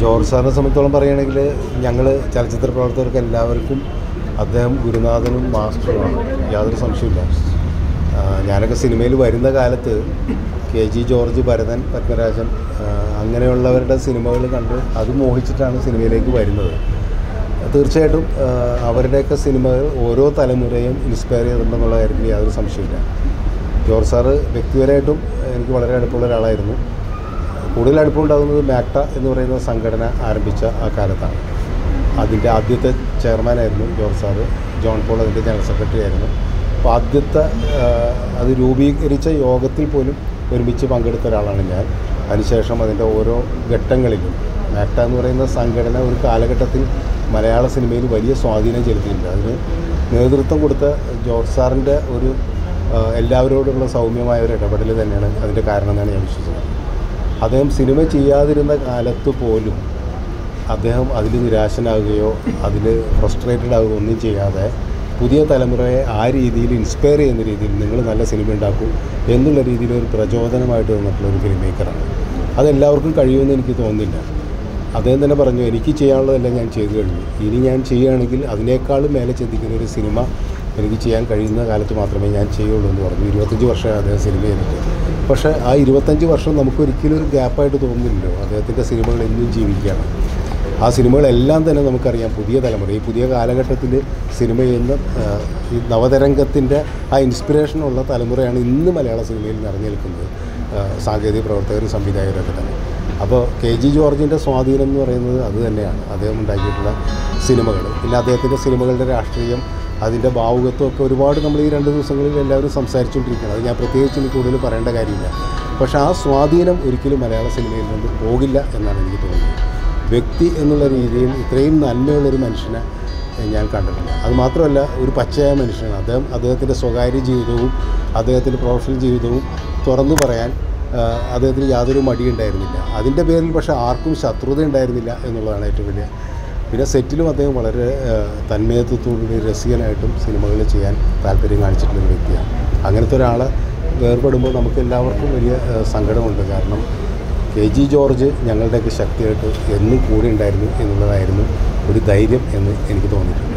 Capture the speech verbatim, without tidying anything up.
George സാറിനെ സംബന്ധിച്ചോളം പറയുകയാണെങ്കിൽ ഞങ്ങൾ ചലച്ചിത്ര പ്രവർത്തകർക്ക് എല്ലാവർക്കും അദ്ദേഹം ഗുരുനാഥനും മാസ്റ്ററുമാണ്, യാതൊരു സംശയമില്ല. ഞാനൊക്കെ സിനിമയിൽ വരുന്ന കാലത്ത് K G George, Bharathan, Padmarajan അങ്ങനെയുള്ളവരുടെ സിനിമകൾ കണ്ട് അത് മോഹിച്ചിട്ടാണ് സിനിമയിലേക്ക് വരുന്നത്. തീർച്ചയായിട്ടും അവരുടെയൊക്കെ സിനിമകൾ ഓരോ തലമുറയും ഇൻസ്പയർ ചെയ്തിട്ടുണ്ടെന്നുള്ള കാര്യത്തിൽ യാതൊരു സംശയമില്ല. ജോർജ് സാറ് വ്യക്തിപരമായിട്ടും എനിക്ക് വളരെ അടുപ്പമുള്ള ഒരാളായിരുന്നു. കൂടുതൽ അടുപ്പമുണ്ടാകുന്നത് മാക്ട എന്ന് പറയുന്ന സംഘടന ആരംഭിച്ച ആ കാലത്താണ്. അതിൻ്റെ ആദ്യത്തെ ചെയർമാനായിരുന്നു ജോർജ് സാറ്, ജോൺ പോൾ അതിൻ്റെ ജനറൽ സെക്രട്ടറി ആയിരുന്നു. അപ്പോൾ ആദ്യത്തെ അത് രൂപീകരിച്ച യോഗത്തിൽ പോലും ഒരുമിച്ച് പങ്കെടുത്ത ഒരാളാണ് ഞാൻ. അതിനുശേഷം അതിൻ്റെ ഓരോ ഘട്ടങ്ങളിലും മാക്ട എന്ന് പറയുന്ന സംഘടന ഒരു കാലഘട്ടത്തിൽ മലയാള സിനിമയിൽ വലിയ സ്വാധീനം ചെലുത്തിയിട്ടുണ്ട്. അതിന് നേതൃത്വം കൊടുത്ത ജോർജ് സാറിൻ്റെ ഒരു എല്ലാവരോടുള്ള സൗമ്യമായ ഒരു ഇടപെടൽ തന്നെയാണ് അതിൻ്റെ കാരണം എന്നാണ് ഞാൻ വിശ്വസിക്കുന്നത്. അദ്ദേഹം സിനിമ ചെയ്യാതിരുന്ന കാലത്ത് പോലും അദ്ദേഹം അതിൽ നിരാശനാകുകയോ അതിൽ ഫ്രസ്ട്രേറ്റഡ് ആകുകയോ ഒന്നും ചെയ്യാതെ പുതിയ തലമുറയെ ആ രീതിയിൽ ഇൻസ്പയർ ചെയ്യുന്ന രീതിയിൽ നിങ്ങൾ നല്ല സിനിമ ഉണ്ടാക്കും എന്നുള്ള രീതിയിൽ ഒരു പ്രചോദനമായിട്ട് വന്നിട്ടുള്ള ഒരു ഫിലിം മേക്കറാണ്. അതെല്ലാവർക്കും കഴിയുമെന്ന് എനിക്ക് തോന്നുന്നില്ല. അദ്ദേഹം തന്നെ പറഞ്ഞു, എനിക്ക് ചെയ്യാനുള്ളതെല്ലാം ഞാൻ ചെയ്തു കഴിഞ്ഞു, ഇനി ഞാൻ ചെയ്യുകയാണെങ്കിൽ അതിനേക്കാളും മേലെ ചിന്തിക്കുന്ന ഒരു സിനിമ എനിക്ക് ചെയ്യാൻ കഴിയുന്ന കാലത്ത് മാത്രമേ ഞാൻ ചെയ്യുള്ളൂ എന്ന് പറഞ്ഞു. ഇരുപത്തഞ്ച് വർഷമായി അദ്ദേഹം സിനിമ ചെയ്തിട്ടുണ്ട്. പക്ഷേ ആ ഇരുപത്തഞ്ച് വർഷം നമുക്കൊരിക്കലും ഒരു ഗ്യാപ്പായിട്ട് തോന്നുന്നില്ലല്ലോ. അദ്ദേഹത്തിൻ്റെ സിനിമകൾ എന്നും ജീവിക്കുകയാണ്. ആ സിനിമകളെല്ലാം തന്നെ നമുക്കറിയാം പുതിയ തലമുറ ഈ പുതിയ കാലഘട്ടത്തിൽ സിനിമ ചെയ്യുന്ന ഈ നവതരംഗത്തിൻ്റെ ആ ഇൻസ്പിറേഷനുള്ള തലമുറയാണ് ഇന്ന് മലയാള സിനിമയിൽ നിറഞ്ഞു നിൽക്കുന്നത്, സാങ്കേതിക പ്രവർത്തകരും സംവിധായകരൊക്കെ തന്നെ. അപ്പോൾ കെ ജി ജോർജിൻ്റെ സ്വാധീനം എന്ന് പറയുന്നത് അത് തന്നെയാണ്. അദ്ദേഹം ഉണ്ടാക്കിയിട്ടുള്ള സിനിമകൾ, പിന്നെ അദ്ദേഹത്തിൻ്റെ സിനിമകളുടെ രാഷ്ട്രീയം, അതിൻ്റെ ഭാവുകത്വമൊക്കെ ഒരുപാട് നമ്മൾ ഈ രണ്ട് ദിവസങ്ങളിൽ എല്ലാവരും സംസാരിച്ചുകൊണ്ടിരിക്കുകയാണ്. അത് ഞാൻ പ്രത്യേകിച്ച് എനിക്ക് കൂടുതൽ പറയേണ്ട കാര്യമില്ല. പക്ഷേ ആ സ്വാധീനം ഒരിക്കലും മലയാള സിനിമയിൽ നിന്ന് പോകില്ല എന്നാണ് എനിക്ക് തോന്നുന്നത്. വ്യക്തി എന്നുള്ള രീതിയിൽ ഇത്രയും നന്മയുള്ളൊരു മനുഷ്യനെ ഞാൻ കണ്ടിട്ടില്ല. അതുമാത്രമല്ല, ഒരു പച്ചയായ മനുഷ്യനാണ് അദ്ദേഹം. അദ്ദേഹത്തിൻ്റെ സ്വകാര്യ ജീവിതവും അദ്ദേഹത്തിൻ്റെ പ്രൊഫഷണൽ ജീവിതവും തുറന്നു പറയാൻ അദ്ദേഹത്തിന് യാതൊരു മടിയുണ്ടായിരുന്നില്ല. അതിൻ്റെ പേരിൽ പക്ഷേ ആർക്കും ശത്രുത ഉണ്ടായിരുന്നില്ല എന്നുള്ളതാണ് ഏറ്റവും വലിയ. പിന്നെ സെറ്റിലും അദ്ദേഹം വളരെ തന്മയത്വത്തോടുകൂടി രസികനായിട്ടും സിനിമകൾ ചെയ്യാൻ താല്പര്യം കാണിച്ചിട്ടുള്ളൊരു വ്യക്തിയാണ്. അങ്ങനത്തെ ഒരാളെ വേർപെടുമ്പോൾ നമുക്ക് എല്ലാവർക്കും വലിയ സങ്കടമുണ്ട്. കാരണം കെ ജി ജോർജ് ഞങ്ങളുടെയൊക്കെ ശക്തിയായിട്ട് എന്നും കൂടെ ഉണ്ടായിരുന്നു എന്നുള്ളതായിരുന്നു ഒരു ധൈര്യം എന്ന് എനിക്ക് തോന്നിയിട്ടുണ്ട്.